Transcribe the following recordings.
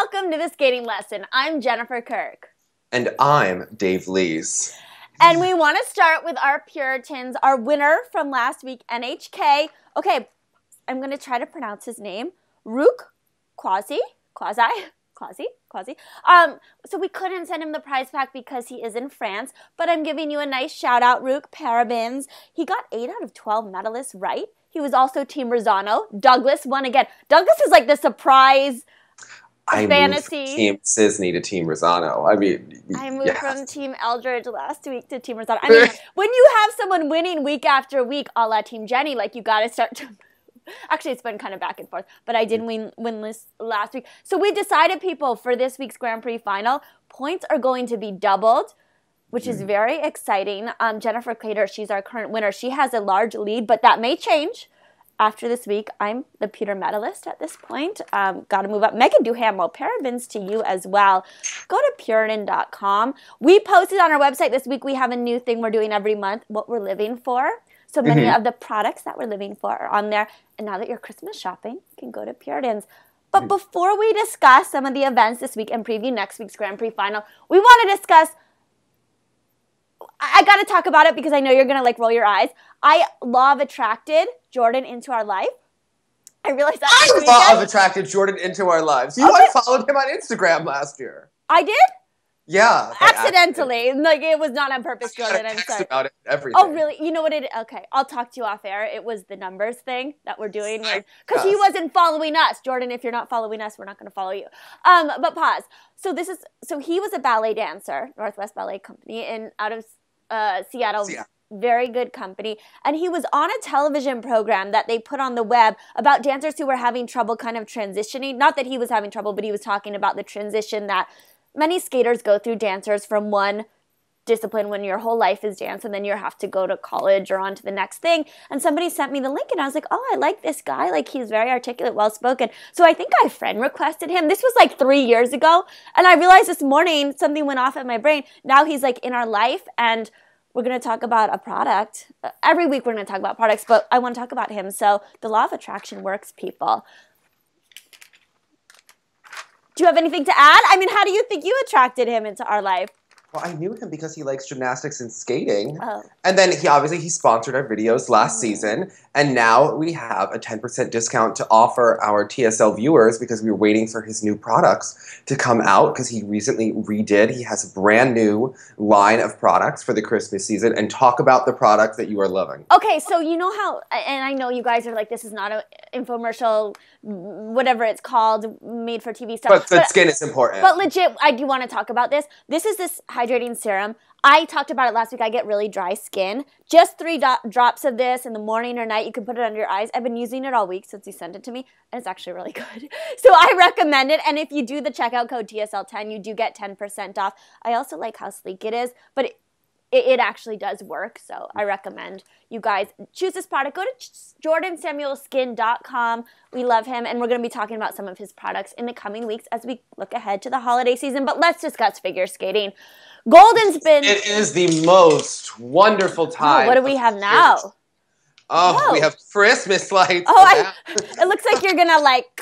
Welcome to the skating lesson. I'm Jennifer Kirk. And I'm Dave Lease. And we want to start with our Puritans, our winner from last week, NHK. Okay, I'm going to try to pronounce his name. Ruk Quasi? Quasi. So we couldn't send him the prize pack because he is in France, but I'm giving you a nice shout out, Ruk. Parabens. He got 8 out of 12 medalists, right? He was also Team Rosano. Douglas won again. Douglas is like the surprise fantasy. I moved from Team Sisney to Team Rosano. I mean, I moved from Team Eldridge last week to Team Rosano. I mean, when you have someone winning week after week, a la Team Jenny, like you got to start to. Actually, it's been kind of back and forth, but I did win this last week. So we decided, people, for this week's Grand Prix Final, points are going to be doubled, which is very exciting. Jennifer Crater, she's our current winner. She has a large lead, but that may change after this week. I'm the pewter medalist at this point. Got to move up. Megan Duhamel, parabens to you as well. Go to Puritan.com. We posted on our website this week. We have a new thing we're doing every month, what we're living for. So many of the products that we're living for are on there. And now that you're Christmas shopping, you can go to Puritans. But before we discuss some of the events this week and preview next week's Grand Prix Final, we want to discuss, I got to talk about it because I know you're going to like roll your eyes. I love attracted Jordan into our life. I realized that I love attracted Jordan into our lives. You I followed him on Instagram last year. I did? Yeah. Accidentally. Like, it was not on purpose, Jordan. I'm sorry. About it, everything. Oh, really? You know what it is? Okay. I'll talk to you off air. It was the numbers thing that we're doing. Because he wasn't following us. Jordan, if you're not following us, we're not going to follow you. But pause. So this is, so he was a ballet dancer, Northwest Ballet Company, in out of Seattle. Very good company. And he was on a television program that they put on the web about dancers who were having trouble kind of transitioning. Not that he was having trouble, but he was talking about the transition that many skaters go through, dancers, from one discipline when your whole life is dance, and then you have to go to college or on to the next thing. And somebody sent me the link, and I was like, oh, I like this guy. Like, he's very articulate, well-spoken. So I think I friend requested him. This was like 3 years ago. And I realized this morning something went off in my brain. Now he's like in our life, and we're going to talk about a product. Every week we're going to talk about products, but I want to talk about him. So the law of attraction works, people. Do you have anything to add? I mean, how do you think you attracted him into our life? Well, I knew him because he likes gymnastics and skating. Oh. And then he obviously he sponsored our videos last season. And now we have a 10% discount to offer our TSL viewers because we were waiting for his new products to come out because he recently redid. He has a brand new line of products for the Christmas season. And talk about the product that you are loving. Okay, so you know how, and I know you guys are like, this is not an infomercial, whatever it's called, made for TV stuff. But skin is important. But legit, I do want to talk about this. This is this hydrating serum. I talked about it last week. I get really dry skin. Just 3 drops of this in the morning or night. You can put it under your eyes. I've been using it all week since you sent it to me, and it's actually really good. So I recommend it, and if you do the checkout code TSL10, you do get 10% off. I also like how sleek it is, but it actually does work, so I recommend you guys choose this product. Go to jordansamuelskin.com. We love him, and we're going to be talking about some of his products in the coming weeks as we look ahead to the holiday season, but let's discuss figure skating. Golden spin. It is the most wonderful time. What do we have now? Oh, we have Christmas lights. Oh, it looks like you're going to like.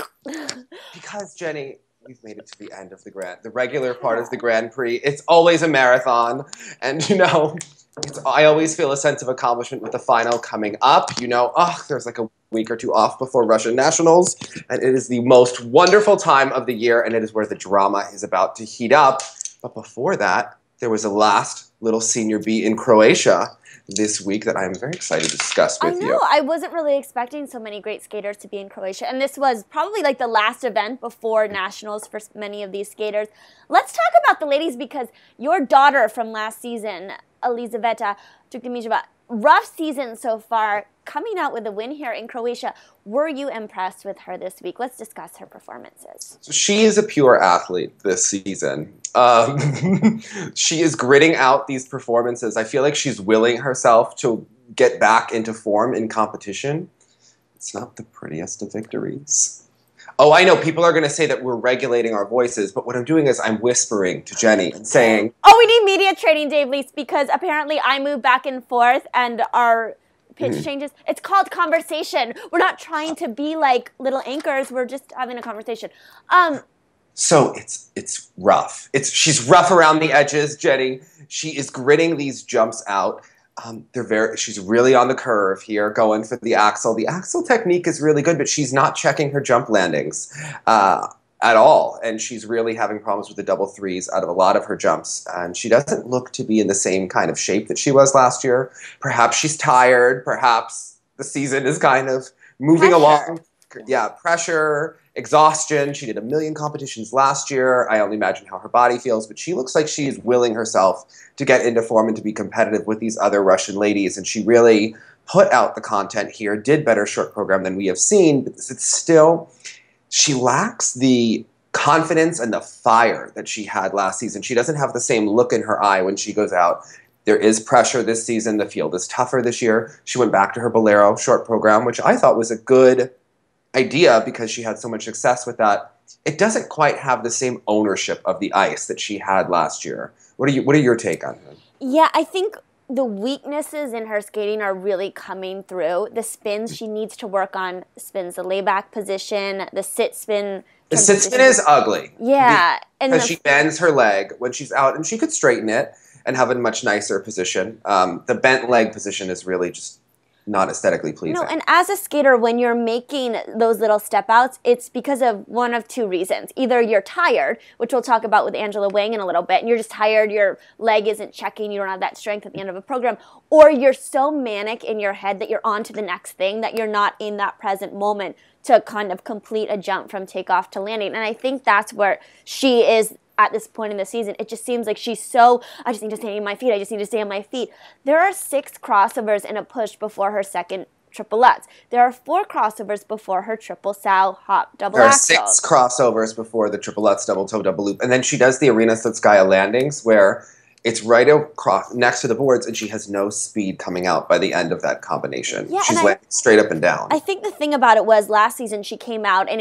Because, Jenny, we've made it to the end of the regular part of the Grand Prix. It's always a marathon. And, you know, I always feel a sense of accomplishment with the final coming up. You know, there's like a week or two off before Russian nationals. And it is the most wonderful time of the year. And it is where the drama is about to heat up. But before that, there was a last little senior B in Croatia this week that I'm very excited to discuss with you. I know. I wasn't really expecting so many great skaters to be in Croatia. And this was probably like the last event before nationals for many of these skaters. Let's talk about the ladies because your daughter from last season, Elizaveta Tukdimijeva, rough season so far, coming out with a win here in Croatia. Were you impressed with her this week? Let's discuss her performances. So she is a pure athlete this season. She is gritting out these performances. I feel like she's willing herself to get back into form in competition. It's not the prettiest of victories. Oh, I know. People are going to say that we're regulating our voices, but what I'm doing is I'm whispering to Jenny and saying, oh, we need media training, Dave Lease, because apparently I move back and forth and our pitch changes. It's called conversation. We're not trying to be like little anchors. We're just having a conversation. So it's rough. She's rough around the edges, Jenny. She is gritting these jumps out. She's really on the curve here, going for the axel. The axel technique is really good, but she's not checking her jump landings at all, and she's really having problems with the double threes out of a lot of her jumps. And she doesn't look to be in the same kind of shape that she was last year. Perhaps she's tired. Perhaps the season is kind of moving along. Yeah, pressure, exhaustion. She did a million competitions last year. I only imagine how her body feels, but she looks like she is willing herself to get into form and to be competitive with these other Russian ladies, and she really put out the content here, did better short program than we have seen, but it's still, she lacks the confidence and the fire that she had last season. She doesn't have the same look in her eye when she goes out. There is pressure this season. The field is tougher this year. She went back to her bolero short program, which I thought was a good idea because she had so much success with that. It doesn't quite have the same ownership of the ice that she had last year. What are your take on it? Yeah, I think the weaknesses in her skating are really coming through. The spins, she needs to work on spins, the layback position, the sit spin. The sit spin is ugly. Yeah. Because she bends her leg when she's out, and she could straighten it and have a much nicer position. The bent leg position is really just not aesthetically pleasing. No, and as a skater, when you're making those little step outs, it's because of one of two reasons. Either you're tired, which we'll talk about with Angela Wang in a little bit, and you're just tired, your leg isn't checking, you don't have that strength at the end of a program, or you're so manic in your head that you're on to the next thing that you're not in that present moment to kind of complete a jump from takeoff to landing. And I think that's where she is at this point in the season. It just seems like she's so, I just need to stay on my feet, I just need to stay on my feet. There are 6 crossovers and a push before her second triple lutz. There are 4 crossovers before her triple sow hop double axel. There are 6 crossovers before the triple lutz double toe double loop. And then she does the Arena Slutskaya landings where it's right across next to the boards, and she has no speed coming out by the end of that combination. Yeah, she's landing straight up and down. I think the thing about it was last season she came out, and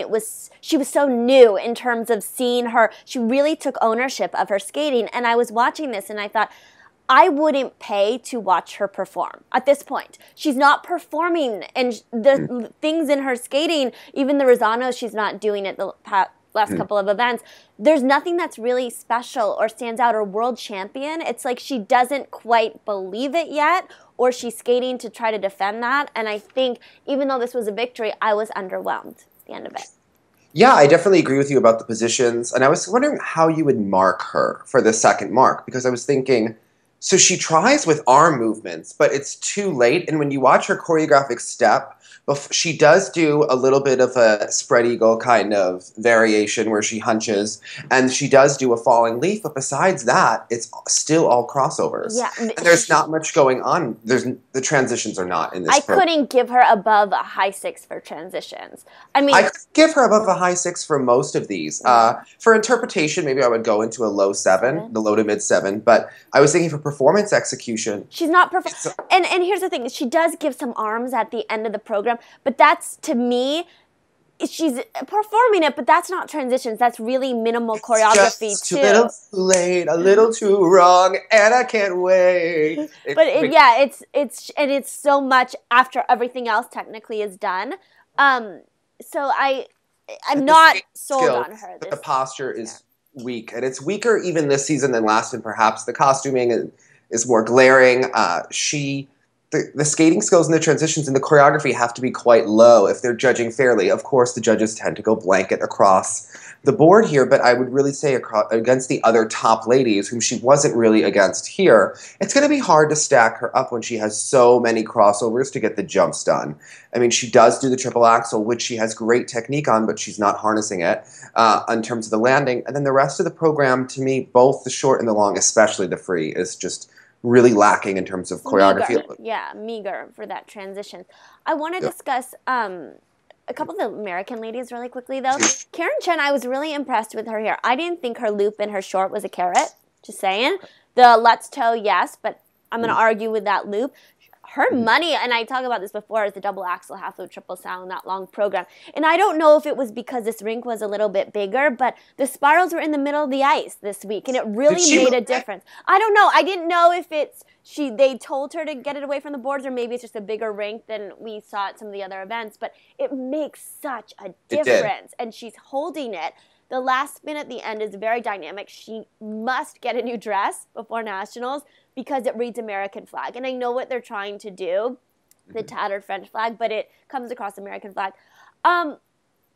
she was so new in terms of seeing her. She really took ownership of her skating, and I was watching this, and I thought, I wouldn't pay to watch her perform at this point. She's not performing, and the things in her skating, even the Rosano, she's not doing it the last couple of events, there's nothing that's really special or stands out or world champion. It's like she doesn't quite believe it yet, or she's skating to try to defend that. And I think even though this was a victory, I was underwhelmed at the end of it. Yeah, I definitely agree with you about the positions. And I was wondering how you would mark her for the second mark, because I was thinking, so she tries with arm movements, but it's too late. And when you watch her choreographic step, she does do a little bit of a spread eagle kind of variation where she hunches, and she does do a falling leaf, but besides that, it's still all crossovers. Yeah. And there's not much going on. The transitions are not in this program. I couldn't give her above a high 6 for transitions. I mean, I could give her above a high 6 for most of these. For interpretation, maybe I would go into a low 7, the low to mid 7, but I was thinking for performance execution. She's not performing. And here's the thing. She does give some arms at the end of the program, but that's, to me, she's performing it, but that's not transitions. That's really minimal choreography, just too. It's a little too late, a little too wrong, and I can't wait. It's so much after everything else technically is done. So I'm not sold on her. But the posture is weak, and it's weaker even this season than last, and perhaps the costuming is more glaring. The skating skills and the transitions and the choreography have to be quite low if they're judging fairly. Of course, the judges tend to go blanket across the board here, but I would really say against the other top ladies, whom she wasn't really against here, it's going to be hard to stack her up when she has so many crossovers to get the jumps done. I mean, she does do the triple axel, which she has great technique on, but she's not harnessing it in terms of the landing. And then the rest of the program, to me, both the short and the long, especially the free, is just really lacking in terms of choreography. Meager. Yeah, meager for that transition. I want to discuss a couple of the American ladies really quickly, though. Karen Chen, I was really impressed with her here. I didn't think her loop and her short was a carrot, just saying. The Lutz toe, yes, but I'm going to argue with that loop. Her money, and I talk about this before, is the double axel, half loop, triple sound, that long program. And I don't know if it was because this rink was a little bit bigger, but the spirals were in the middle of the ice this week, and it really made a difference. I don't know. I didn't know if they told her to get it away from the boards, or maybe it's just a bigger rink than we saw at some of the other events, but it makes such a difference. And she's holding it. The last spin at the end is very dynamic. She must get a new dress before nationals because it reads American flag. And I know what they're trying to do, the tattered French flag, but it comes across American flag.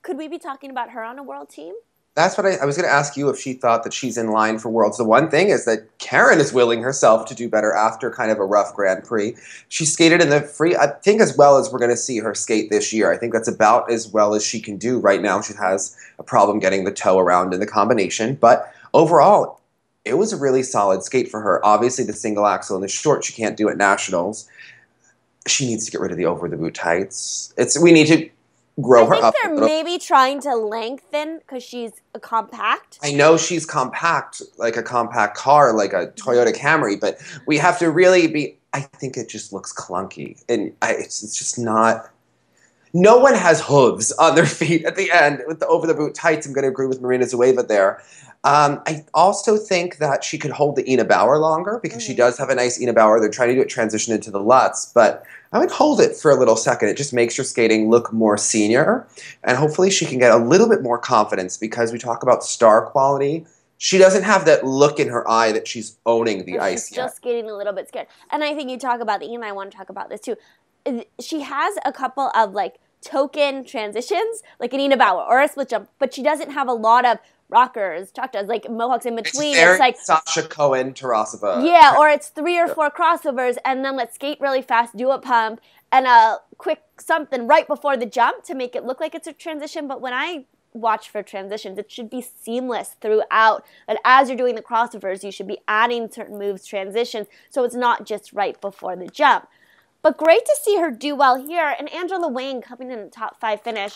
Could we be talking about her on a world team? That's what I was going to ask you, if she thought that she's in line for Worlds. The one thing is that Karen is willing herself to do better after kind of a rough Grand Prix. She skated in the free, I think, as well as we're going to see her skate this year. I think that's about as well as she can do right now. She has a problem getting the toe around in the combination. But overall, it was a really solid skate for her. Obviously, the single axel and the short she can't do at nationals. She needs to get rid of the over-the-boot tights. We need to grow her up. I think they're maybe trying to lengthen because she's compact. I know she's compact, like a compact car, like a Toyota Camry, but we have to really be, I think it just looks clunky. And it's just not, no one has hooves on their feet at the end with the over-the-boot tights. I'm going to agree with Marina Zueva there. I also think that she could hold the Ina Bauer longer because she does have a nice Ina Bauer. They're trying to do it transition into the Lutz, but I would hold it for a little second. It just makes your skating look more senior, and hopefully she can get a little bit more confidence because we talk about star quality. She doesn't have that look in her eye that she's owning the ice. She's just getting a little bit scared. And I think you talk about the Ina, I want to talk about this too. She has a couple of like token transitions, like an Ina Bauer or a split jump, but she doesn't have a lot of rockers, choctas, like mohawks in between. It's like Sasha Cohen, Tarasova. Yeah, or it's 3 or 4 crossovers, and then let's skate really fast, do a pump, and a quick something right before the jump to make it look like it's a transition. But when I watch for transitions, it should be seamless throughout. And as you're doing the crossovers, you should be adding certain moves, transitions, so it's not just right before the jump. But great to see her do well here. And Angela Wang coming in the top 5 finish.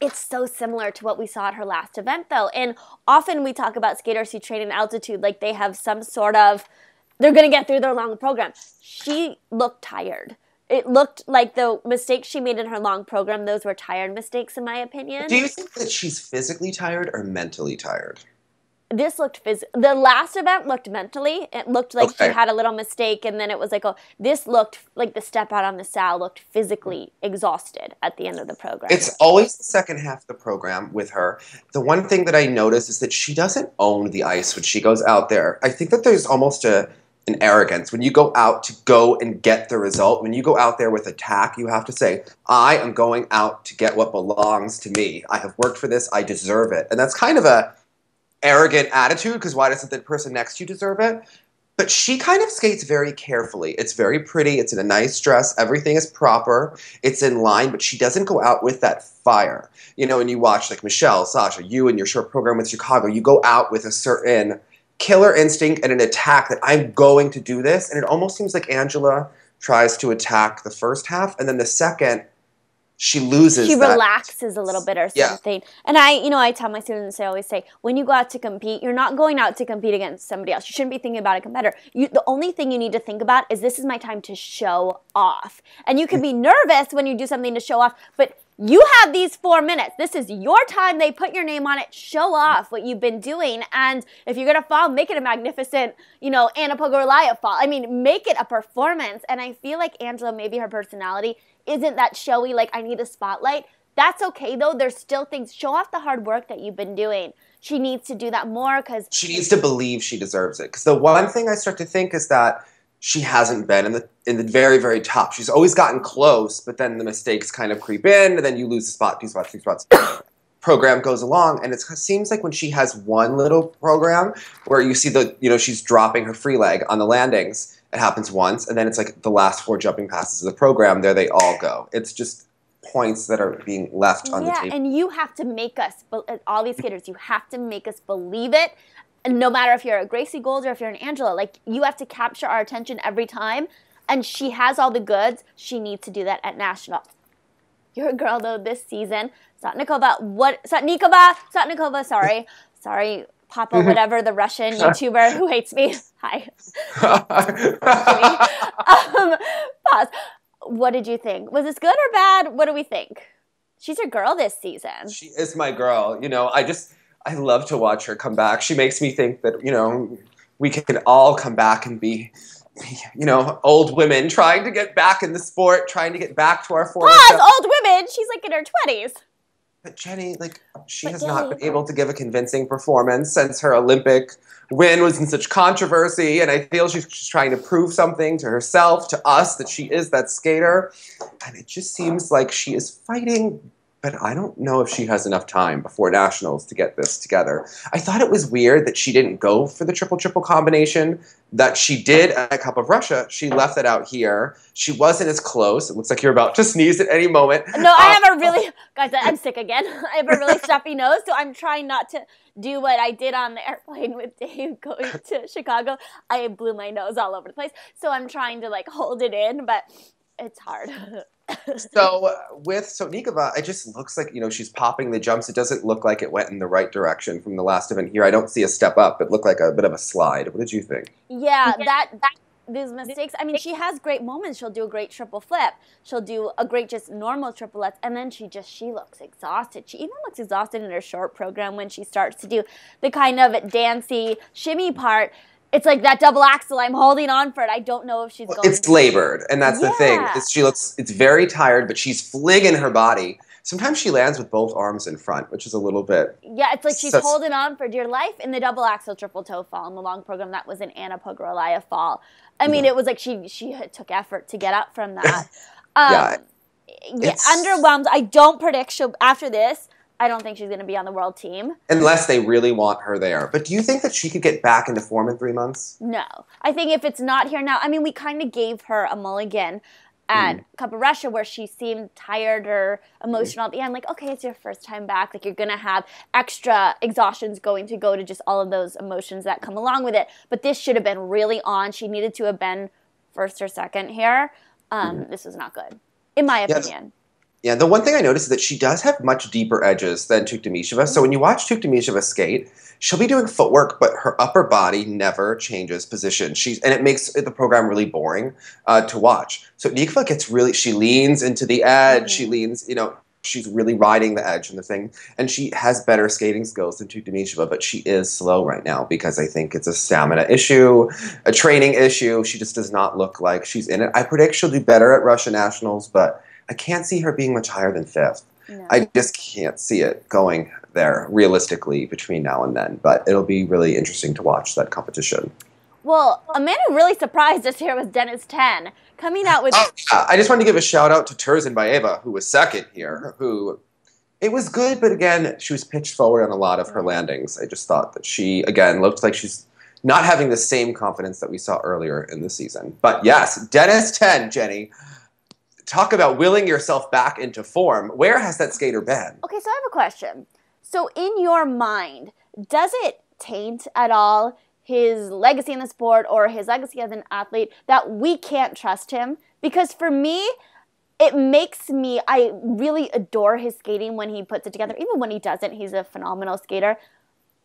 It's so similar to what we saw at her last event, though. And often we talk about skaters who train in altitude like they have some sort of, they're going to get through their long program. She looked tired. It looked like the mistakes she made in her long program, those were tired mistakes, in my opinion. Do you think that she's physically tired or mentally tired? This looked physical. The last event looked mentally. It looked like she had a little mistake, and then it was like, oh, this looked like the step out on the saddle looked physically exhausted at the end of the program. It's always the second half of the program with her. The one thing that I noticed is that she doesn't own the ice when she goes out there. I think that there's almost an arrogance. When you go out to go and get the result, when you go out there with attack, you have to say, I am going out to get what belongs to me. I have worked for this. I deserve it. And that's kind of a arrogant attitude, because why doesn't the person next to you deserve it? But she kind of skates very carefully. It's very pretty. It's in a nice dress. Everything is proper. It's in line, but she doesn't go out with that fire. You know, and you watch like Michelle, Sasha, you and your short program with Chicago, you go out with a certain killer instinct and an attack that I'm going to do this. And it almost seems like Angela tries to attack the first half, and then the second, she loses. She relaxes a little bit or something. Yeah. And I tell my students, I always say, when you go out to compete, you're not going out to compete against somebody else. You shouldn't be thinking about a competitor. The only thing you need to think about is, this is my time to show off. And you can be nervous when you do something to show off, but you have these 4 minutes. This is your time. They put your name on it. Show off what you've been doing. And if you're going to fall, make it a magnificent, Anna Pogorilaya fall. I mean, make it a performance. And I feel like Angela, maybe her personality isn't that showy, like I need a spotlight. That's okay, though. There's still things. Show off the hard work that you've been doing. She needs to do that more because she needs to believe she deserves it. Because the one thing I start to think is that she hasn't been in the very, very top. She's always gotten close, but then the mistakes kind of creep in, and then you lose a spot, 2 spots, 3 spots. Program goes along, and it seems like when she has one little program where you see the, she's dropping her free leg on the landings. It happens once, and then it's like the last 4 jumping passes of the program, there they all go. It's just points that are being left on the table. Yeah, and you have to make us, all these skaters, you have to make us believe it. And no matter if you're a Gracie Gold or if you're an Angela, like, you have to capture our attention every time. And she has all the goods. She needs to do that at nationals. Your girl, though, this season, Sotnikova, sorry. Papa, whatever, the Russian YouTuber who hates me. Hi. Pause. What did you think? Was this good or bad? What do we think? She's your girl this season. She is my girl. I love to watch her come back. She makes me think that, we can all come back and be, old women trying to get back in the sport, trying to get back to our former. Pause, old women. She's like in her 20s. But Jenny, like, she has not been able to give a convincing performance since her Olympic win was in such controversy, and I feel she's trying to prove something to herself, to us, that she is that skater. And it just seems like she is fighting, but I don't know if she has enough time before nationals to get this together. I thought it was weird that she didn't go for the triple-triple combination that she did at Cup of Russia. She left that out here. She wasn't as close. It looks like you're about to sneeze at any moment. No, I have a really, guys, I'm sick again. I have a really stuffy nose, so I'm trying not to do what I did on the airplane with Dave going to Chicago. I blew my nose all over the place, so I'm trying to, like, hold it in, but it's hard. So with Sotnikova, it just looks like, you know, she's popping the jumps. It doesn't look like it went in the right direction from the last event here. I don't see a step up. It looked like a bit of a slide. What did you think? Yeah, these mistakes. I mean, she has great moments. She'll do a great triple flip. She'll do a great just normal triplets. And then she looks exhausted. She even looks exhausted in her short program when she starts to do the kind of dancey shimmy part. It's like that double axel. I'm holding on for it. I don't know if she's going. It's labored, and that's the thing. She looks. It's very tired, but she's flinging her body. Sometimes she lands with both arms in front, which is a little bit. Yeah, it's like she's holding on for dear life in the double axel triple toe fall in the long program. That was an Anna Pogorilaya fall. I mean, it was like she took effort to get up from that. Underwhelmed. I don't predict she'll after this. I don't think she's going to be on the world team. Unless they really want her there. But do you think that she could get back into form in 3 months? No. I think if it's not here now, I mean, we kind of gave her a mulligan at Cup of Russia where she seemed tired or emotional at the end. Like, okay, it's your first time back. Like, you're going to have extra exhaustions going to go to just all of those emotions that come along with it. But this should have been really on. She needed to have been first or second here. This was not good, in my opinion. Yeah, the one thing I noticed is that she does have much deeper edges than Tukhtymisheva. So when you watch Tukhtymisheva skate, she'll be doing footwork, but her upper body never changes position. And it makes the program really boring to watch. So Sotnikova she leans into the edge. She leans, you know, she's really riding the edge and the thing. And she has better skating skills than Tukhtymisheva, but she is slow right now because I think it's a stamina issue, a training issue. She just does not look like she's in it. I predict she'll do better at Russia Nationals, but I can't see her being much higher than fifth. No. I just can't see it going there realistically between now and then. But it'll be really interesting to watch that competition. Well, a man who really surprised us here was Dennis Ten coming out with. I just wanted to give a shout out to Turzinbayeva, who was second here. It was good, but again, she was pitched forward on a lot of her landings. I just thought that she looked like she's not having the same confidence that we saw earlier in the season. But yes, Dennis Ten, Jenny. Talk about willing yourself back into form. Where has that skater been? Okay, so I have a question. So in your mind, does it taint at all his legacy in the sport or his legacy as an athlete that we can't trust him? Because for me, it makes me, I really adore his skating when he puts it together. Even when he doesn't, he's a phenomenal skater.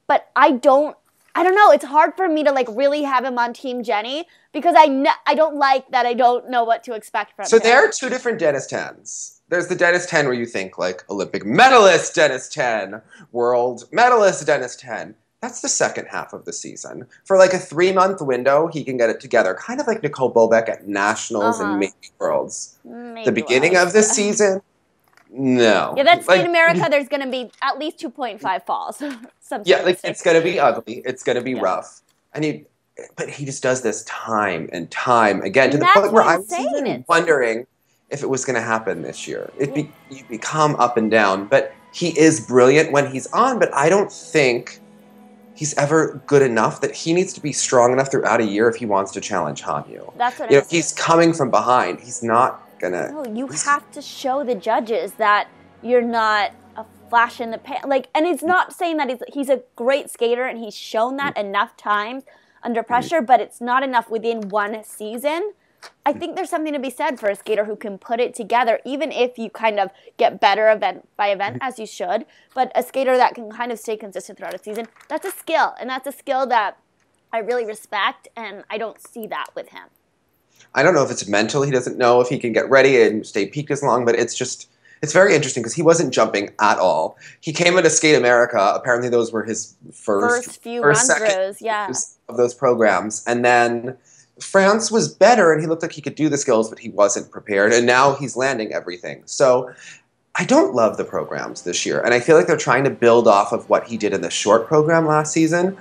But I don't know. It's hard for me to like really have him on Team Jenny because I don't like that I don't know what to expect from him. So there are two different Dennis Tens. There's the Dennis Ten where you think like Olympic medalist Dennis Ten, world medalist Dennis Ten. That's the second half of the season. For like a 3-month window, he can get it together. Kind of like Nicole Bolbeck at Nationals and maybe Worlds. The beginning of this season. No. Yeah, that's like, in America, there's going to be at least 2.5 falls. Yeah, like it's going to be ugly. It's going to be rough. But he just does this time and time again to the point where I was even wondering if it was going to happen this year. You become up and down, but he is brilliant when he's on, but I don't think he's ever good enough that he needs to be strong enough throughout a year if he wants to challenge Hanyu. That's what I think. He's coming from behind. He's not. You have to show the judges that you're not a flash in the pan. Like, and it's not saying that he's a great skater and he's shown that enough times under pressure, but it's not enough within one season. I think there's something to be said for a skater who can put it together, even if you kind of get better event by event, as you should. But a skater that can kind of stay consistent throughout a season, that's a skill. And that's a skill that I really respect, and I don't see that with him. I don't know if it's mental. He doesn't know if he can get ready and stay peaked as long, but it's very interesting because he wasn't jumping at all. He came into Skate America. Apparently those were his first few of those programs. And then France was better, and he looked like he could do the skills, but he wasn't prepared. And now he's landing everything. So I don't love the programs this year, and I feel like they're trying to build off of what he did in the short program last season.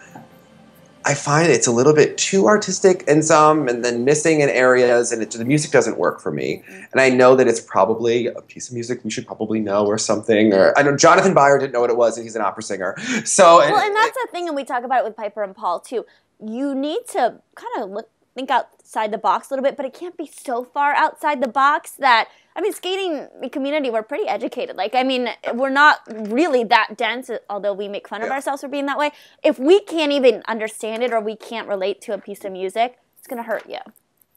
I find it's a little bit too artistic in some, and then missing in areas, and the music doesn't work for me. And I know that it's probably a piece of music we should probably know or something. Or I know Jonathan Byer didn't know what it was, and he's an opera singer. So well, and that's the thing, and we talk about it with Piper and Paul too. You need to kind of think outside the box a little bit, but it can't be so far outside the box that, I mean, skating community, we're pretty educated. Like, I mean, we're not really that dense, although we make fun of ourselves for being that way. If we can't even understand it or we can't relate to a piece of music, it's going to hurt you.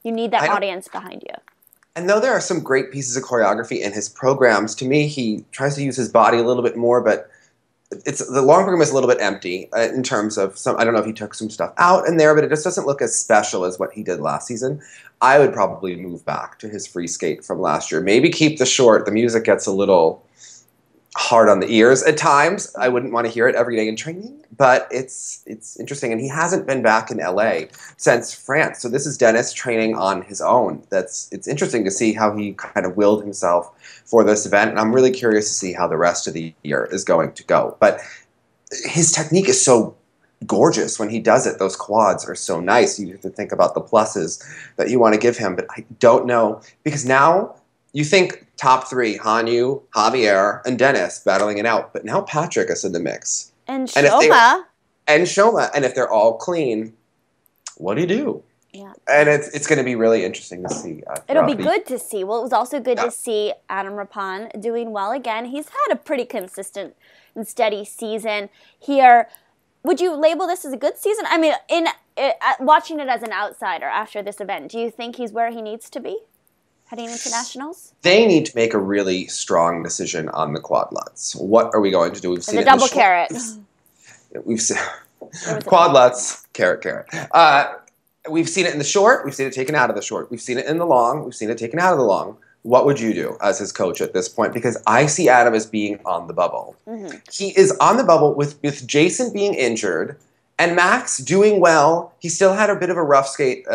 You need that audience behind you. And though there are some great pieces of choreography in his programs, to me, he tries to use his body a little bit more, but the long program is a little bit empty in terms of some. I don't know if he took some stuff out in there, but it just doesn't look as special as what he did last season. I would probably move back to his free skate from last year. Maybe keep the short. The music gets a little hard on the ears at times. I wouldn't want to hear it every day in training, but it's interesting. And he hasn't been back in LA since France, so this is Dennis training on his own. It's interesting to see how he kind of willed himself for this event, and I'm really curious to see how the rest of the year is going to go. But his technique is so gorgeous when he does it. Those quads are so nice. You have to think about the pluses that you want to give him, but I don't know, because now you think top three, Hanyu, Javier, and Dennis battling it out. But now Patrick is in the mix. And Shoma. And Shoma. And if they're all clean, what do you do? Yeah. And it's going to be really interesting to see. It'll be good to see. Well, it was also good to see Adam Rapon doing well again. He's had a pretty consistent and steady season here. Would you label this as a good season? I mean, watching it as an outsider after this event, do you think he's where he needs to be? Heading into nationals? They need to make a really strong decision on the quad lutz. What are we going to do? We've seen it double carrot. We've seen quad lutz, carrot, carrot. We've seen it in the short. We've seen it taken out of the short. We've seen it in the long. We've seen it taken out of the long. What would you do as his coach at this point? Because I see Adam as being on the bubble. Mm-hmm. He is on the bubble with Jason being injured and Max doing well. He still had a bit of a rough skate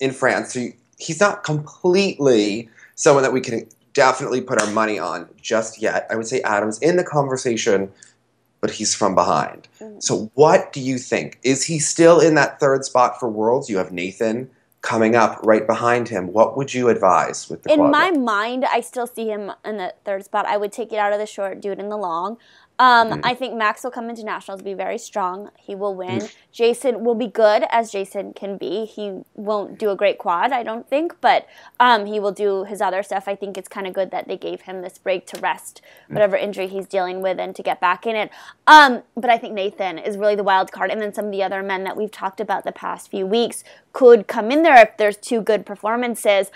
in France. So he's not completely someone that we can definitely put our money on just yet. I would say Adam's in the conversation, but he's from behind. Mm-hmm. So what do you think? Is he still in that third spot for Worlds? You have Nathan coming up right behind him. What would you advise with the quad? My mind, I still see him in the third spot. I would take it out of the short, do it in the long. I think Max will come into nationals, be very strong. He will win. Jason will be good, as Jason can be. He won't do a great quad, I don't think, but he will do his other stuff. I think it's kind of good that they gave him this break to rest whatever injury he's dealing with and to get back in it. But I think Nathan is really the wild card, and then some of the other men that we've talked about the past few weeks could come in there if there's two good performances.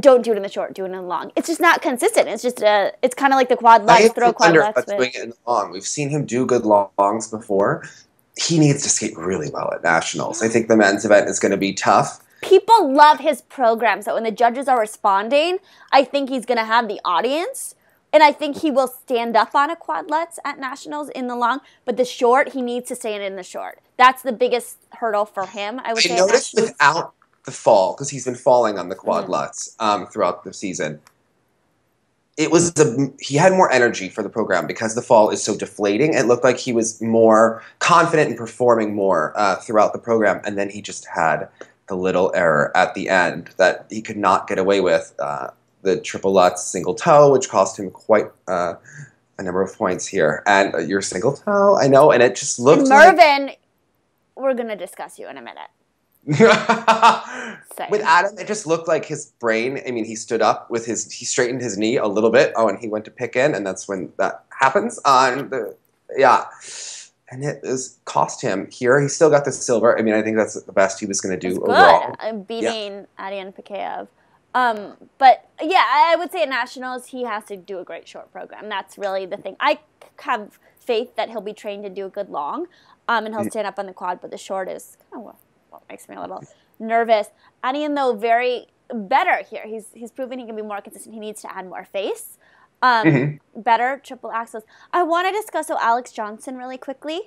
Don't do it in the short, do it in the long. It's just not consistent. It's just it's kind of like the quad lutz, throw quad lutz. Doing it in the long. We've seen him do good longs before. He needs to skate really well at nationals. I think the men's event is going to be tough. People love his program, so when the judges are responding, I think he's going to have the audience, and I think he will stand up on a quad lutz at nationals in the long, but the short, he needs to stand in the short. That's the biggest hurdle for him, I would say. I noticed without the fall, because he's been falling on the quad lutz throughout the season. It was he had more energy for the program because the fall is so deflating. It looked like he was more confident in performing more throughout the program, and then he just had the little error at the end that he could not get away with, the triple lutz single toe, which cost him quite a number of points here. And your single toe, I know, and it just looked like... Mervin, we're going to discuss you in a minute. With Adam, it just looked like his brain, I mean, he stood up with his, he straightened his knee a little bit, and he went to pick in, and that's when that happens on the, and it is cost him here. He still got the silver. I mean, I think that's the best he was going to do overall. I'm beating Adrian Pikeev. But yeah, I would say at nationals, he has to do a great short program. That's really the thing. I have faith that he'll be trained to do a good long, and he'll stand up on the quad, but the short is kind of makes me a little nervous. Adrian, though, very better here. He's proven he can be more consistent. He needs to add more face. Better triple axels. I want to discuss Alex Johnson really quickly.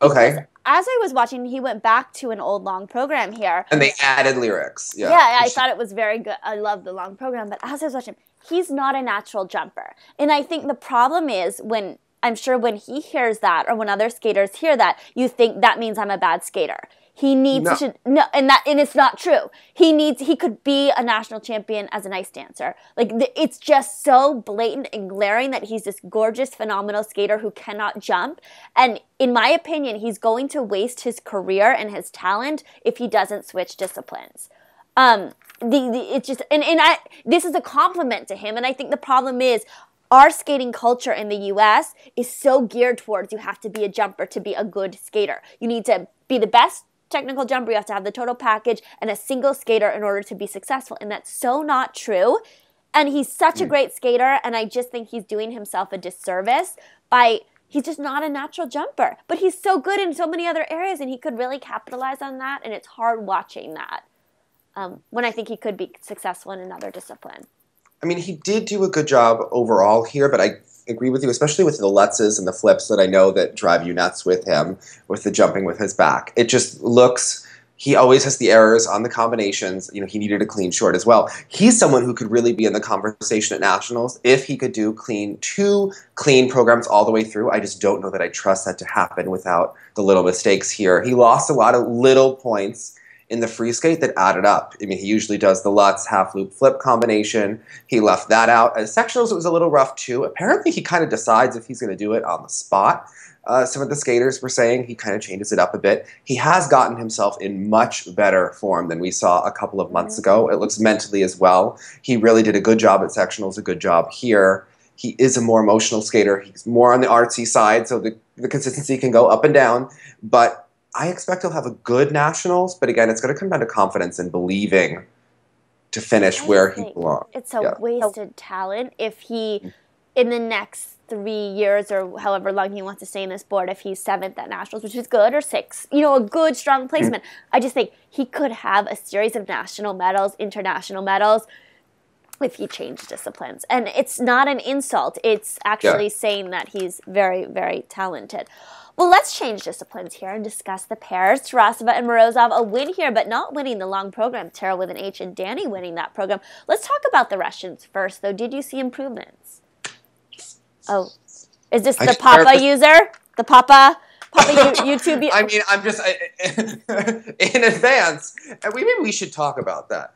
Okay. As I was watching, he went back to an old long program here. And they added lyrics. Yeah, I thought it was very good. I love the long program. But as I was watching, he's not a natural jumper. And I think the problem is when, I'm sure when he hears that or when other skaters hear that, you think that means I'm a bad skater. He needs and it's not true. He could be a national champion as an ice dancer. Like it's just so blatant and glaring that he's this gorgeous, phenomenal skater who cannot jump. And in my opinion, he's going to waste his career and his talent if he doesn't switch disciplines. It's just and this is a compliment to him. And I think the problem is, our skating culture in the U.S. is so geared towards you have to be a jumper to be a good skater. You need to be the best technical jumper. You have to have the total package and a single skater in order to be successful. And that's so not true. And he's such a great skater. And I just think he's doing himself a disservice by he's just not a natural jumper. But he's so good in so many other areas and he could really capitalize on that. And it's hard watching that when I think he could be successful in another discipline. I mean, he did do a good job overall here, but I agree with you, especially with the Lutzes and the flips that I know that drive you nuts with him, with the jumping with his back. It just looks, he always has the errors on the combinations. You know, he needed a clean short as well. He's someone who could really be in the conversation at nationals if he could do two clean programs all the way through. I just don't know that I trust that to happen without the little mistakes here. He lost a lot of little points in the free skate that added up. I mean, he usually does the Lutz half-loop flip combination. He left that out. At sectionals, it was a little rough, too. Apparently, he kind of decides if he's going to do it on the spot. Some of the skaters were saying he kind of changes it up a bit. He has gotten himself in much better form than we saw a couple of months ago. It looks mentally as well. He really did a good job at sectionals, a good job here. He is a more emotional skater. He's more on the artsy side, so the consistency can go up and down. But I expect he'll have a good nationals, but again, it's going to come down to confidence and believing to finish where he belongs. It's a wasted talent if he, in the next 3 years or however long he wants to stay in this board, if he's 7th at nationals, which is good, or 6th, you know, a good, strong placement. I just think he could have a series of national medals, international medals, if he changed disciplines. And it's not an insult. It's actually saying that he's very, very talented. Well, let's change disciplines here and discuss the pairs. Tarasova and Morozov, a win here, but not winning the long program. Tara with an H and Danny winning that program. Let's talk about the Russians first, though. Did you see improvements? Oh, is this the Papa user? The Papa YouTube? I mean, I'm just in advance. Maybe we should talk about that.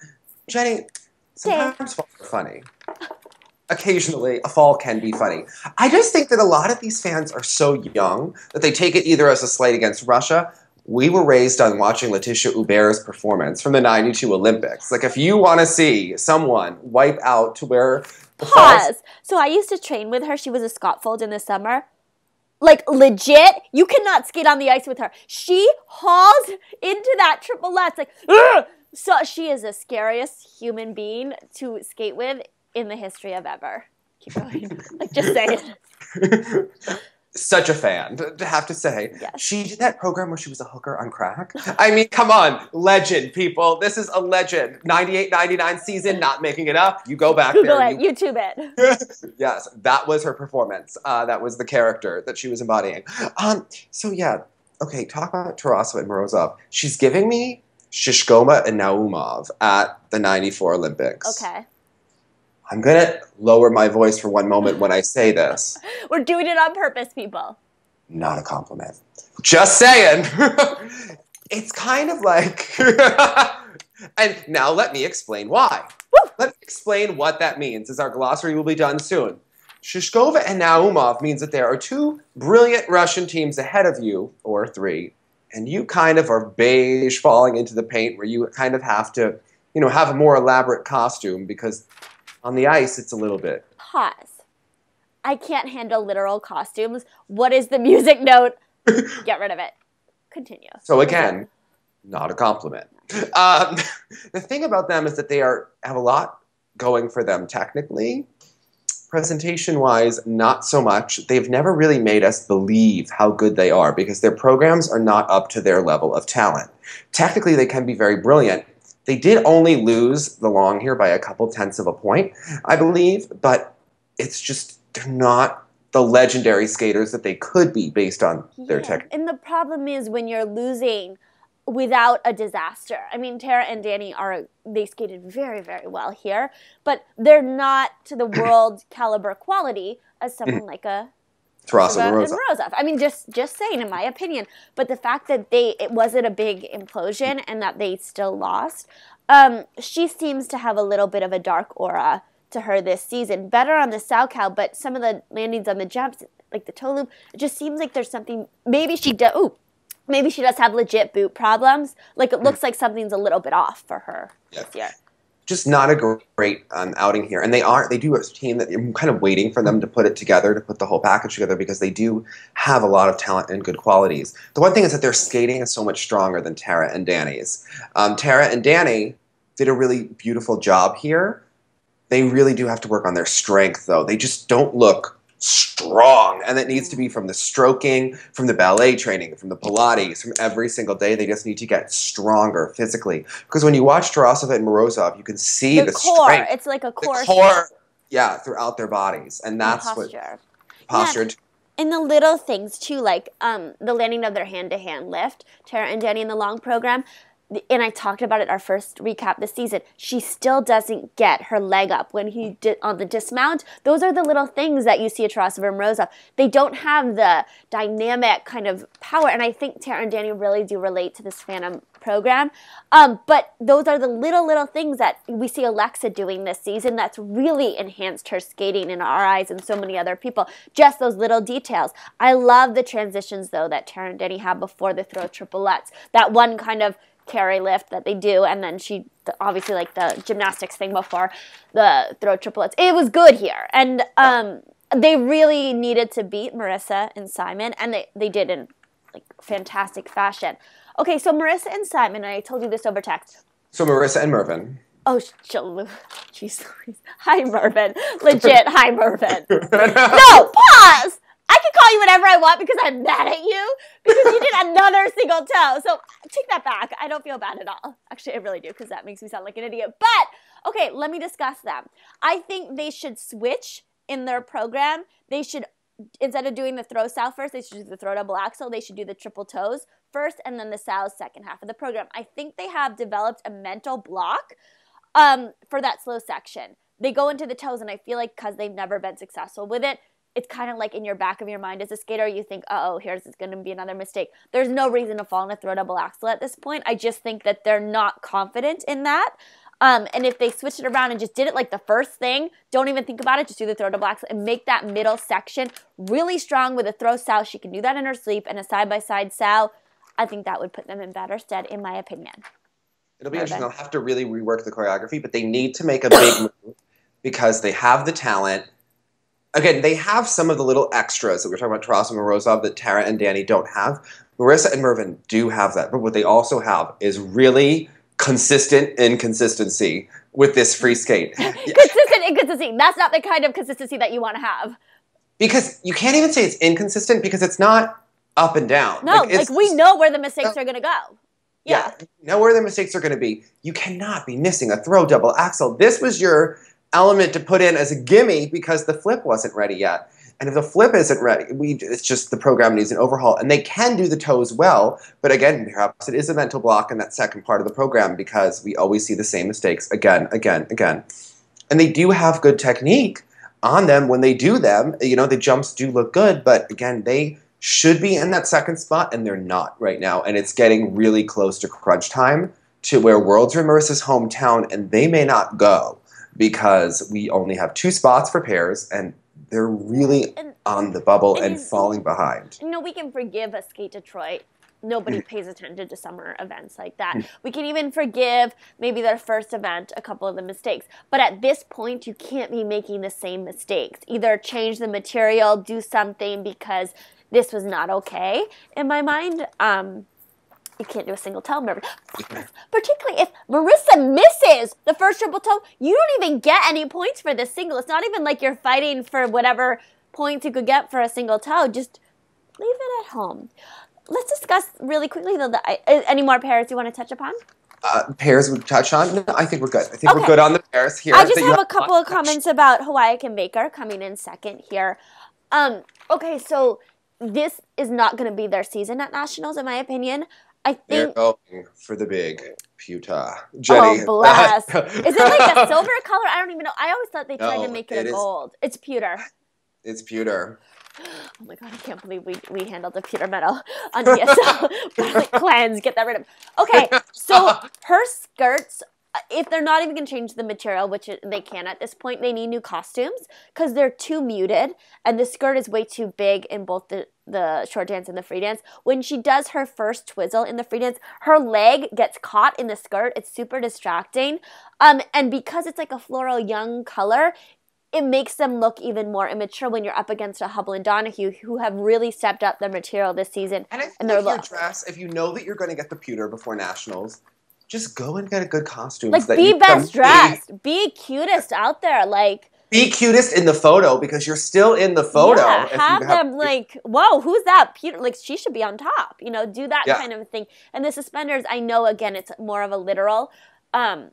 Jenny, sometimes falls are funny. Occasionally, a fall can be funny. I just think that a lot of these fans are so young that they take it either as a slight against Russia. We were raised on watching Letitia Hubert's performance from the '92 Olympics. Like, if you want to see someone wipe out to where the falls. So I used to train with her. She was a Scotfold in the summer. Like, legit, you cannot skate on the ice with her. She hauls into that triple lutz. Like, ugh! So she is the scariest human being to skate with in the history of ever. Keep going. Like, just say it. Such a fan, to have to say. Yes. She did that program where she was a hooker on crack. I mean, come on. Legend, people. This is a legend. 98-99 season, not making it up. You go back there. YouTube it. Yes, that was her performance. That was the character that she was embodying. So, yeah. Okay, talk about Tarasova and Morozov. She's giving me Shishkova and Naumov at the '94 Olympics. Okay. I'm going to lower my voice for one moment when I say this. We're doing it on purpose, people. Not a compliment. Just saying. It's kind of like... And now let me explain why. Woo! Let me explain what that means, as our glossary will be done soon. Shishkova and Naumov means that there are two brilliant Russian teams ahead of you, or three, and you kind of are beige falling into the paint where you kind of have to, you know, have a more elaborate costume because... on the ice, it's a little bit. Pause. I can't handle literal costumes. What is the music note? Get rid of it. Continue. So again, not a compliment. The thing about them is that they have a lot going for them technically. Presentation-wise, not so much. They've never really made us believe how good they are because their programs are not up to their level of talent. Technically, they can be very brilliant. They did only lose the long here by a couple tenths of a point, I believe, but it's just they're not the legendary skaters that they could be based on their technique. And the problem is when you're losing without a disaster. I mean, Tara and Danny they skated very, very well here, but they're not to the world caliber quality as someone like a Tarasova and Morozov. I mean, just saying, in my opinion. But the fact that it wasn't a big implosion and that they still lost, she seems to have a little bit of a dark aura to her this season. Better on the Salchow, but some of the landings on the jumps, like the toe loop, it just seems like there's something. Maybe she does have legit boot problems. Like, it looks like something's a little bit off for her this year. Just not a great outing here. And they do have a team that I'm kind of waiting for them to put it together, to put the whole package together, because they do have a lot of talent and good qualities. The one thing is that their skating is so much stronger than Tara and Danny's. Tara and Danny did a really beautiful job here. They really do have to work on their strength, though. They just don't look strong, and it needs to be from the stroking, from the ballet training, from the Pilates, from every single day. They just need to get stronger physically, because when you watch Tarasova and Morozov, you can see the core strength. It's like a core, yeah, throughout their bodies, and that's posture. And the little things too, like the landing of their hand-to-hand lift. Tara and Danny in the long program, and I talked about it our first recap this season, she still doesn't get her leg up when he did on the dismount. Those are the little things that you see at Tarasova and Morozov. They don't have the dynamic kind of power, and I think Tara and Danny really do relate to this Phantom program. But those are the little things that we see Alexa doing this season that's really enhanced her skating in our eyes and so many other people. Just those little details. I love the transitions, though, that Tara and Danny had before the throw triplets. That one kind of carry lift that they do, and then she obviously, like the gymnastics thing before the throw triplets, it was good here. And they really needed to beat Marissa and Simon, and they did in like fantastic fashion. Okay, so Marissa and Simon, I told you this over text. So Marissa and Mervin. Oh, jeez, hi Mervin, legit, hi Mervin. No, pause. I can call you whatever I want because I'm mad at you because you did another single toe. So take that back. I don't feel bad at all. Actually, I really do, because that makes me sound like an idiot. But, okay, let me discuss them. I think they should switch in their program. They should, instead of doing the throw sal first, they should do the throw double axel. They should do the triple toes first and then the sal's second half of the program. I think they have developed a mental block for that slow section. They go into the toes, and I feel like because they've never been successful with it, it's kind of like in your back of your mind as a skater, you think, uh-oh, here's going to be another mistake. There's no reason to fall in a throw double axel at this point. I just think that they're not confident in that. And if they switched it around and just did it like the first thing, don't even think about it, just do the throw double axel and make that middle section really strong with a throw sal. She can do that in her sleep, and a side-by-side sal. I think that would put them in better stead, in my opinion. It'll be interesting. They'll have to really rework the choreography, but they need to make a big move because they have the talent. Again, they have some of the little extras that we're talking about, Tarasova and Morozov, that Tara and Danny don't have. Marissa and Mervin do have that, but what they also have is really consistent inconsistency with this free skate. Consistent inconsistency. That's not the kind of consistency that you want to have. Because you can't even say it's inconsistent because it's not up and down. No, like we know where the mistakes are going to go. Yeah. You know where the mistakes are going to be. You cannot be missing a throw double axel. This was your element to put in as a gimme because the flip wasn't ready yet. And if the flip isn't ready, it's just the program needs an overhaul. And they can do the toes well, but again, perhaps it is a mental block in that second part of the program because we always see the same mistakes again. And they do have good technique on them when they do them. You know, the jumps do look good, but again, they should be in that second spot, and they're not right now. And it's getting really close to crunch time, to where Worlds are in Marissa's hometown, and they may not go, because we only have 2 spots for pairs, and they're really on the bubble and falling behind. You know, we can forgive a Skate Detroit. Nobody pays attention to summer events like that. We can even forgive maybe their first event, a couple of the mistakes. But at this point, you can't be making the same mistakes. Either change the material, do something, because this was not okay in my mind. You can't do a single toe, Mervin. Particularly if Marissa misses the first triple toe, you don't even get any points for this single. It's not even like you're fighting for whatever points you could get for a single toe. Just leave it at home. Let's discuss really quickly, though, any more pairs you want to touch upon? Pairs would touch on? No, I think we're good. I think we're good on the pairs here. I just have a couple of comments about Hawaii and Baker coming in second here. Okay, so this is not going to be their season at Nationals, in my opinion. I think they're going for the big pewter. Jenny. Oh, bless. Is it like a silver color? I don't even know. I always thought they tried to make it a gold. It's pewter. It's pewter. Oh my God, I can't believe we handled the pewter medal on TSL. Cleanse, get that rid of. Okay, so her skirts, if they're not even going to change the material, which they can at this point, they need new costumes because they're too muted and the skirt is way too big in both the short dance and the free dance. When she does her first twizzle in the free dance, her leg gets caught in the skirt. It's super distracting. And because it's like a floral young color, it makes them look even more immature when you're up against a Hubble and Donahue, who have really stepped up their material this season. And I think their look. Dress, if you know that you're going to get the pewter before nationals, just go and get a good costume. Like, be best dressed. Be cutest out there. Like, be cutest in the photo because you're still in the photo. Yeah, have them like, whoa, who's that? Like, she should be on top. You know, do that kind of thing. And the suspenders, I know, again, it's more of a literal costume.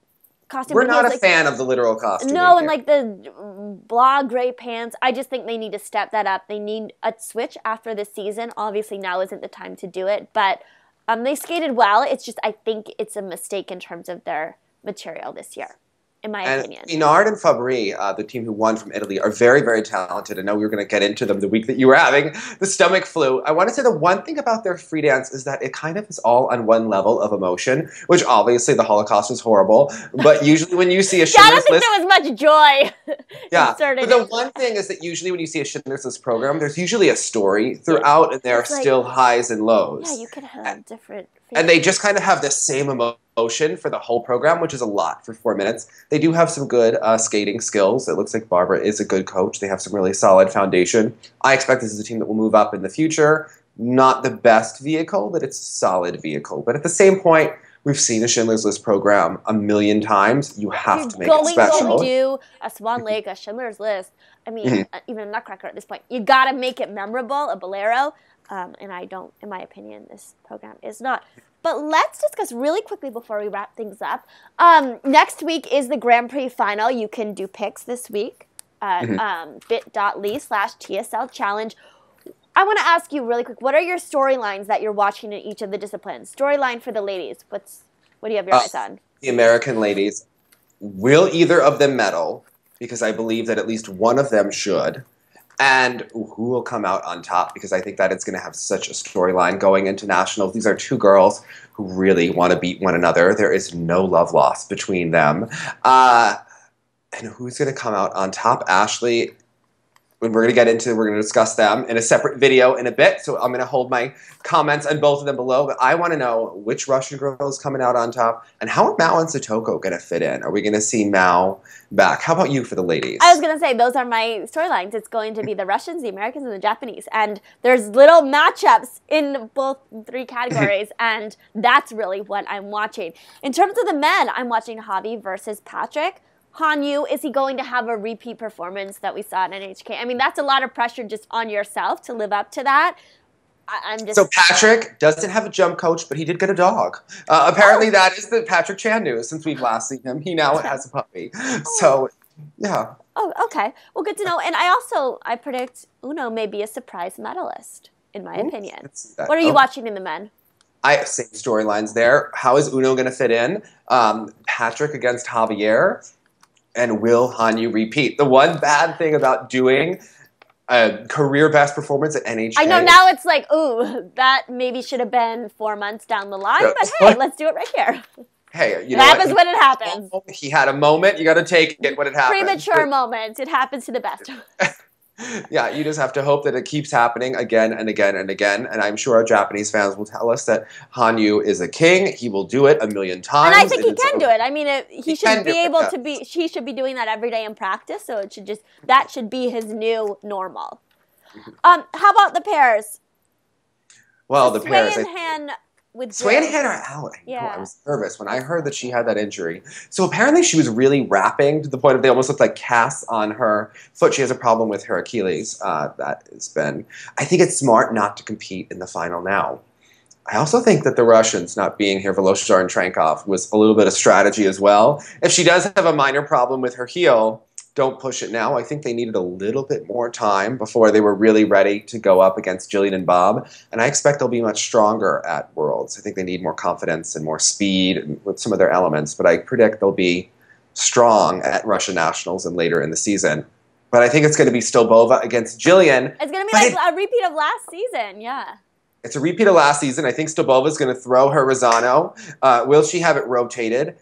We're not a fan of the literal costume. No, and like the blah gray pants. I just think they need to step that up. They need a switch after this season. Obviously, now isn't the time to do it, but... they skated well. It's just, I think it's a mistake in terms of their material this year, in my opinion. Inard and Fabri, the team who won from Italy, are very, very talented. I know we were going to get into them the week that you were having the stomach flu. I want to say the one thing about their free dance is that it kind of is all on one level of emotion, which obviously the Holocaust was horrible. But usually when you see a Schindler's List... I don't think there was much joy inserted. But the one thing is that usually when you see a Schindler's List program, there's usually a story throughout, and there are still highs and lows. Yeah, you can have different... And they just kind of have the same emotion for the whole program, which is a lot for 4 minutes. They do have some good skating skills. It looks like Barbara is a good coach. They have some really solid foundation. I expect this is a team that will move up in the future. Not the best vehicle, but it's a solid vehicle. But at the same point, we've seen a Schindler's List program 1,000,000 times. You have to make it special. You're going to do a Swan Lake, a Schindler's List. I mean, even a Nutcracker at this point. You got to make it memorable, a Bolero. And I don't, in my opinion, this program is not. But let's discuss really quickly before we wrap things up. Next week is the Grand Prix Final. You can do picks this week at bit.ly/TSL challenge. I want to ask you really quick, what are your storylines that you're watching in each of the disciplines? Storyline for the ladies. What do you have your eyes on? The American ladies. Will either of them medal? Because I believe that at least one of them should. And who will come out on top? Because I think that it's going to have such a storyline going into nationals. These are two girls who really want to beat one another. There is no love lost between them. And who's going to come out on top? Ashley, we're going to discuss them in a separate video in a bit. So I'm going to hold my comments on both of them below. But I want to know which Russian girl is coming out on top. And how are Mao and Satoko going to fit in? Are we going to see Mao back? How about you for the ladies? I was going to say, those are my storylines. It's going to be the Russians, the Americans, and the Japanese. And there's little matchups in both three categories. And that's really what I'm watching. In terms of the men, I'm watching Javi versus Patrick. Hanyu, is he going to have a repeat performance that we saw at NHK? I mean, that's a lot of pressure just on yourself to live up to that. I'm just... So Patrick doesn't have a jump coach, but he did get a dog. Apparently that is the Patrick Chan news since we've last seen him. He now has a puppy. So, yeah. Oh, okay. Well, good to know. And I predict Uno may be a surprise medalist, in my opinion. What are you watching in the men? Same storylines there. How is Uno going to fit in? Patrick against Javier. And will Hanyu repeat? The one bad thing about doing a career best performance at NHK. I know now it's like, ooh, that maybe should have been 4 months down the line, but hey, let's do it right here. Hey, you know, it happens when it happens. He had a moment. You got to take it when it happens. Premature moments. It happens to the best. Yeah, you just have to hope that it keeps happening again and again and again. And I'm sure our Japanese fans will tell us that Hanyu is a king. He will do it 1,000,000 times. And I think he can do it. I mean, he should be able to be. He should be doing that every day in practice. So it should just that should be his new normal. How about the pairs? Well, the pairs. Sway and Hannah are out. I was nervous when I heard that she had that injury. So apparently she was really wrapping to the point of they almost looked like casts on her foot. She has a problem with her Achilles. That has been... I think it's smart not to compete in the final now. I also think that the Russians not being here, Veloshchar and Trankov, was a little bit of strategy as well. If she does have a minor problem with her heel, Don't Push It Now. I think they needed a little bit more time before they were really ready to go up against Jillian and Bob. And I expect they'll be much stronger at Worlds. I think they need more confidence and more speed with some of their elements. But I predict they'll be strong at Russian Nationals and later in the season. But I think it's going to be Stolbova against Jillian. It's going to be like a repeat of last season, yeah. It's a repeat of last season. I think Stolbova's going to throw her Rosano. Will she have it rotated?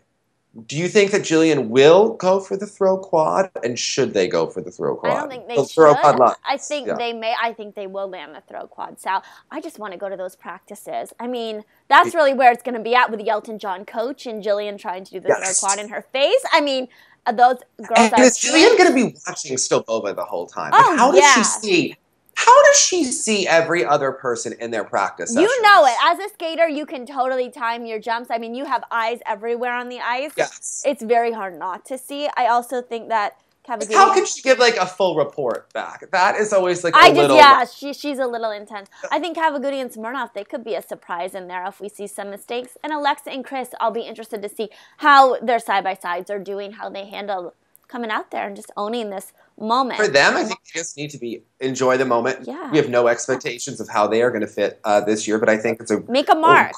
Do you think that Jillian will go for the throw quad, and should they go for the throw quad? I don't think they should. I think they may. I think they will land the throw quad, Sal. I just want to go to those practices. I mean, that's really where it's going to be at with the Elton John coach and Jillian trying to do the throw quad in her face. I mean, those girls. And is Jillian going to be watching Stolbova the whole time? Oh, like, how does she see? How does she see every other person in their practice sessions? You know it. As a skater, you can totally time your jumps. I mean, you have eyes everywhere on the ice. Yes. It's very hard not to see. I also think that Cavagini... How can she give, like, a full report back? That is always, like, a little... Yeah, she's a little intense. I think Cavagini and Smirnoff, they could be a surprise in there if we see some mistakes. And Alexa and Chris, I'll be interested to see how their side-by-sides are doing, how they handle... coming out there and just owning this moment. For them, I think they just need to enjoy the moment. Yeah. We have no expectations of how they are going to fit this year, but I think it's a make a mark.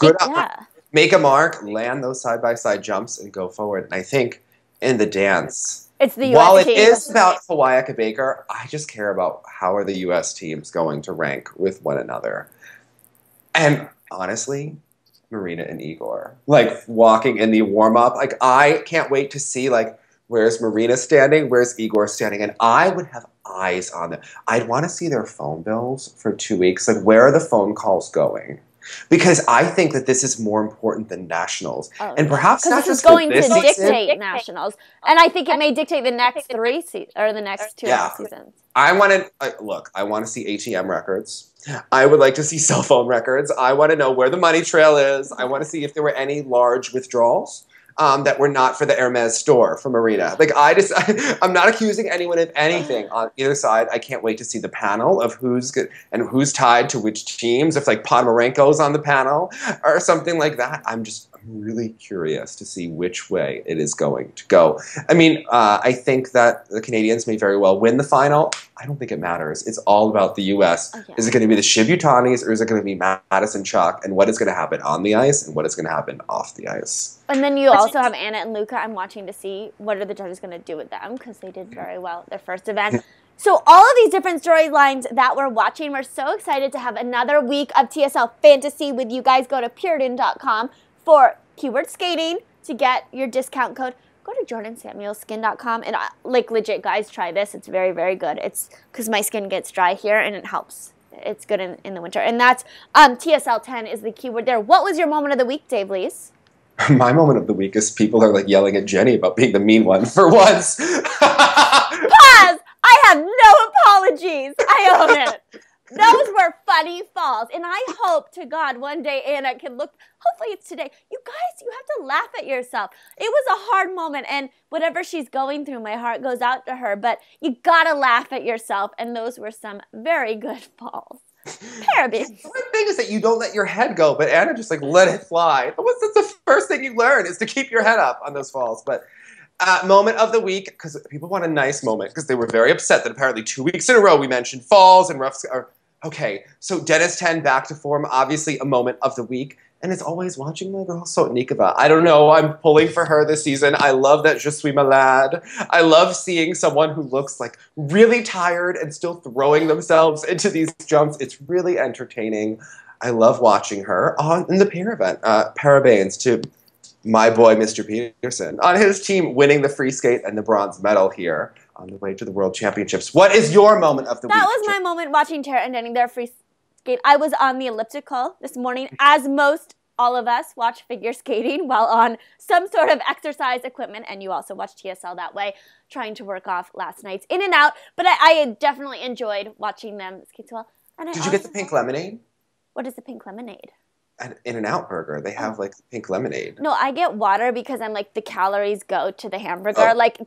Make a mark, land those side by side jumps, and go forward. And I think in the dance, it's the US while team. It is about Kawaiaka Baker, I just care about how are the U.S. teams going to rank with one another. And honestly, Marina and Igor, like walking in the warm up, like I can't wait to see like. Where's Marina standing? Where's Igor standing? And I would have eyes on them. I'd want to see their phone bills for 2 weeks. Like, where are the phone calls going? Because I think that this is more important than nationals. Oh, and perhaps not just going to dictate nationals. And I think it may dictate the next three or the next two seasons. I want to look, I want to see ATM records. I would like to see cell phone records. I want to know where the money trail is. I want to see if there were any large withdrawals. That were not for the Hermes store for Marina. Like, I'm not accusing anyone of anything on either side. I can't wait to see the panel of who's good and who's tied to which teams, if like Ponomarenko's on the panel or something like that. I'm really curious to see which way it is going to go. I mean, I think that the Canadians may very well win the final. I don't think it matters. It's all about the U.S. Oh, yeah. Is it going to be the Shibutanis or is it going to be Madison Chalk? And what is going to happen on the ice and what is going to happen off the ice? And then you also have Anna and Luca. I'm watching to see what are the judges going to do with them because they did very well at their first event. So all of these different storylines that we're watching, we're so excited to have another week of TSL Fantasy with you guys. Go to Puritan.com. For keyword skating to get your discount code, go to jordansamuelskin.com and like legit guys, try this. It's very, very good. It's because my skin gets dry here and it helps. It's good in the winter. And that's TSL10 is the keyword there. What was your moment of the week, Dave Lease? My moment of the week is people are like yelling at Jenny about being the mean one for once. Pause! I have no apologies. I own it. Those were funny falls, and I hope to God one day Anna can look, hopefully it's today. You guys, you have to laugh at yourself. It was a hard moment, and whatever she's going through, my heart goes out to her, but you gotta laugh at yourself, and those were some very good falls. Parabens. The one thing is that you don't let your head go, but Anna just like let it fly. That's the first thing you learn is to keep your head up on those falls, but... moment of the week, because people want a nice moment, because they were very upset that apparently 2 weeks in a row we mentioned falls and rough... Okay, so Dennis Ten back to form, obviously a moment of the week, and it's always watching my girl Sotnikova. I don't know, I'm pulling for her this season. I love that Je suis malade. I love seeing someone who looks like really tired and still throwing themselves into these jumps. It's really entertaining. I love watching her in the pair event. Parabens to my boy Mr. Peterson on his team winning the free skate and the bronze medal here on the way to the World Championships. What is your moment of the week? That was my moment watching Tara and Danny their free skate. I was on the elliptical this morning, as most all of us watch figure skating while on some sort of exercise equipment, and you also watch TSL that way, trying to work off last night's in and out. But I definitely enjoyed watching them skate well. And did you get the pink lemonade? What is the pink lemonade? An In-N-Out burger. They have, like, pink lemonade. No, I get water because I'm like, the calories go to the hamburger. Oh. Like,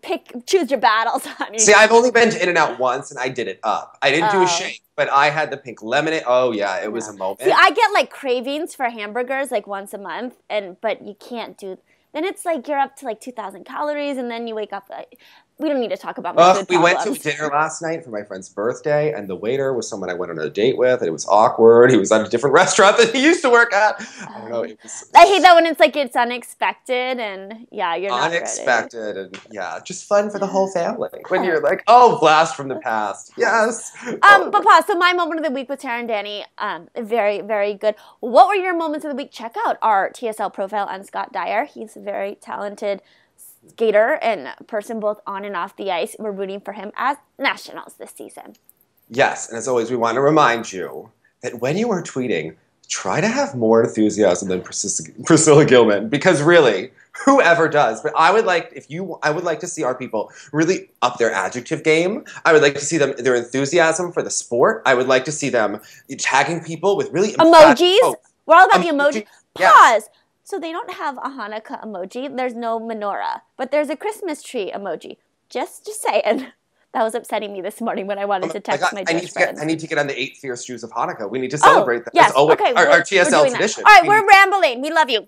choose your battles, honey. See, I've only been to In-N-Out once, and I did it up. I didn't do a shake, but I had the pink lemonade. Oh, yeah, it was a moment. See, I get, like, cravings for hamburgers, like, once a month, but you can't do... Then it's like you're up to, like, 2,000 calories, and then you wake up... we don't need to talk about my good problems. We went to dinner last night for my friend's birthday, and the waiter was someone I went on a date with, and it was awkward. He was at a different restaurant that he used to work at. I don't know. I hate that when it's like it's unexpected, and yeah, you're not unexpected, ready. And yeah, just fun for the whole family. When you're like, oh, blast from the past. Yes. But pause. So my moment of the week with Tara and Danny, very, very good. What were your moments of the week? Check out our TSL profile on Scott Dyer. He's a very talented skater and person both on and off the ice. We're rooting for him as nationals this season. Yes, and as always, we want to remind you that when you are tweeting, try to have more enthusiasm than Priscilla Gilman, because really, whoever does. But I would like I would like to see our people really up their adjective game. I would like to see them their enthusiasm for the sport. I would like to see them tagging people with really emojis. We're all about the emoji. Pause. Yes. So they don't have a Hanukkah emoji. There's no menorah, but there's a Christmas tree emoji. Just saying. That was upsetting me this morning when I wanted to text my Jewish friends. I need to get on the 8 fierce Jews of Hanukkah. We need to celebrate that. Yes. Always, okay. Our TSL tradition. All right, we're rambling. We love you.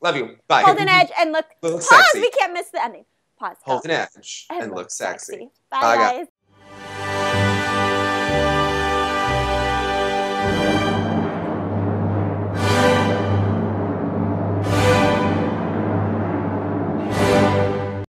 Love you. Bye. Hold an edge and look sexy. Pause. We can't miss the ending. Pause. Hold an edge and look sexy. Bye, guys.